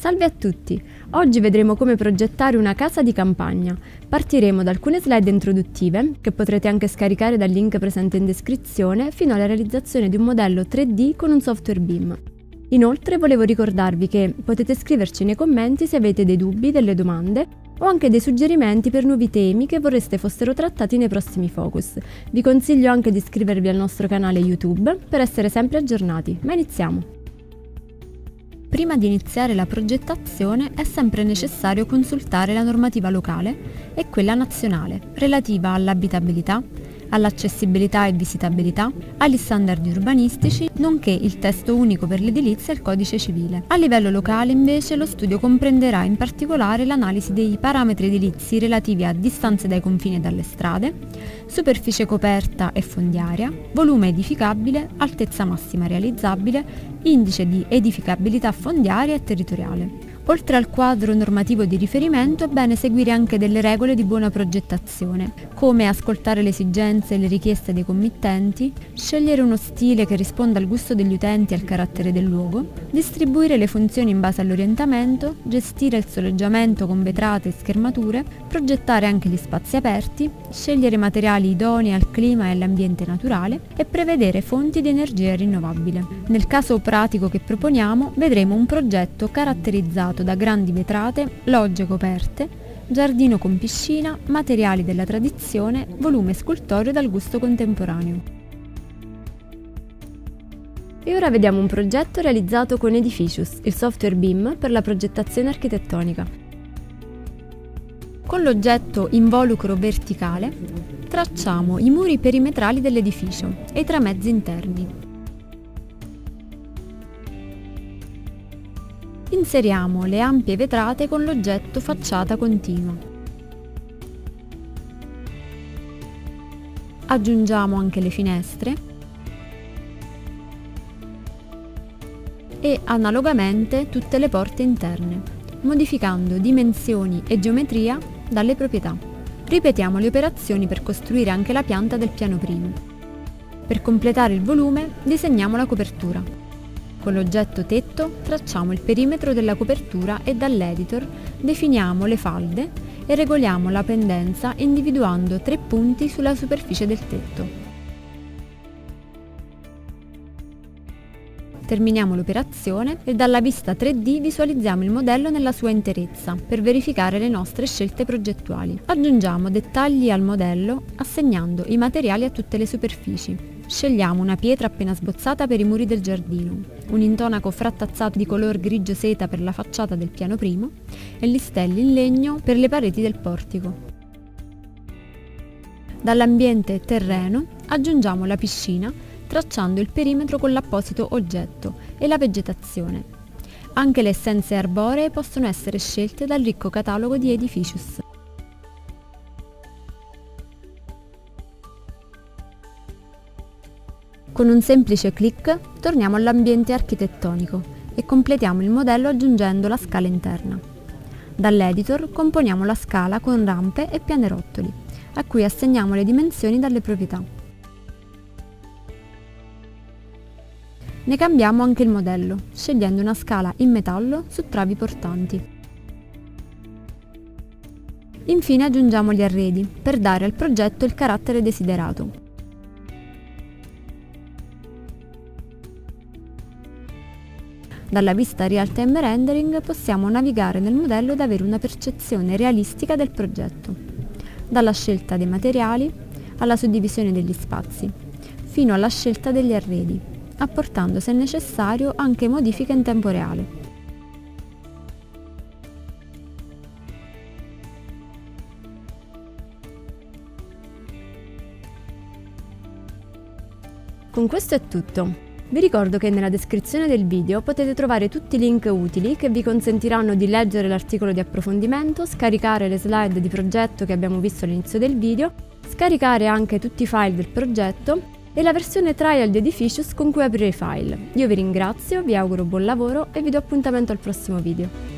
Salve a tutti! Oggi vedremo come progettare una casa di campagna. Partiremo da alcune slide introduttive, che potrete anche scaricare dal link presente in descrizione, fino alla realizzazione di un modello 3D con un software BIM. Inoltre volevo ricordarvi che potete scriverci nei commenti se avete dei dubbi, delle domande o anche dei suggerimenti per nuovi temi che vorreste fossero trattati nei prossimi focus. Vi consiglio anche di iscrivervi al nostro canale YouTube per essere sempre aggiornati, ma iniziamo! Prima di iniziare la progettazione è sempre necessario consultare la normativa locale e quella nazionale relativa all'abitabilità, all'accessibilità e visitabilità, agli standard urbanistici, nonché il testo unico per l'edilizia e il codice civile. A livello locale invece lo studio comprenderà in particolare l'analisi dei parametri edilizi relativi a distanze dai confini e dalle strade, superficie coperta e fondiaria, volume edificabile, altezza massima realizzabile, indice di edificabilità fondiaria e territoriale. Oltre al quadro normativo di riferimento è bene seguire anche delle regole di buona progettazione, come ascoltare le esigenze e le richieste dei committenti, scegliere uno stile che risponda al gusto degli utenti e al carattere del luogo, distribuire le funzioni in base all'orientamento, gestire il soleggiamento con vetrate e schermature, progettare anche gli spazi aperti, scegliere materiali idonei al clima e all'ambiente naturale e prevedere fonti di energia rinnovabile. Nel caso pratico che proponiamo vedremo un progetto caratterizzato da grandi vetrate, logge coperte, giardino con piscina, materiali della tradizione, volume scultoreo dal gusto contemporaneo. E ora vediamo un progetto realizzato con Edificius, il software BIM per la progettazione architettonica. Con l'oggetto involucro verticale tracciamo i muri perimetrali dell'edificio e i tramezzi interni. Inseriamo le ampie vetrate con l'oggetto facciata continua. Aggiungiamo anche le finestre e analogamente tutte le porte interne, modificando dimensioni e geometria dalle proprietà. Ripetiamo le operazioni per costruire anche la pianta del piano primo. Per completare il volume disegniamo la copertura. Con l'oggetto tetto tracciamo il perimetro della copertura e dall'editor definiamo le falde e regoliamo la pendenza individuando 3 punti sulla superficie del tetto. Terminiamo l'operazione e dalla vista 3D visualizziamo il modello nella sua interezza per verificare le nostre scelte progettuali. Aggiungiamo dettagli al modello assegnando i materiali a tutte le superfici. Scegliamo una pietra appena sbozzata per i muri del giardino, un intonaco frattazzato di color grigio seta per la facciata del piano primo e listelli in legno per le pareti del portico. Dall'ambiente terreno aggiungiamo la piscina tracciando il perimetro con l'apposito oggetto e la vegetazione. Anche le essenze arboree possono essere scelte dal ricco catalogo di Edificius. Con un semplice clic torniamo all'ambiente architettonico e completiamo il modello aggiungendo la scala interna. Dall'editor componiamo la scala con rampe e pianerottoli, a cui assegniamo le dimensioni dalle proprietà. Ne cambiamo anche il modello, scegliendo una scala in metallo su travi portanti. Infine aggiungiamo gli arredi, per dare al progetto il carattere desiderato. Dalla vista real-time rendering possiamo navigare nel modello ed avere una percezione realistica del progetto, dalla scelta dei materiali alla suddivisione degli spazi, fino alla scelta degli arredi, apportando se necessario anche modifiche in tempo reale. Con questo è tutto. Vi ricordo che nella descrizione del video potete trovare tutti i link utili che vi consentiranno di leggere l'articolo di approfondimento, scaricare le slide di progetto che abbiamo visto all'inizio del video, scaricare anche tutti i file del progetto e la versione trial di Edificius con cui aprire i file. Io vi ringrazio, vi auguro buon lavoro e vi do appuntamento al prossimo video.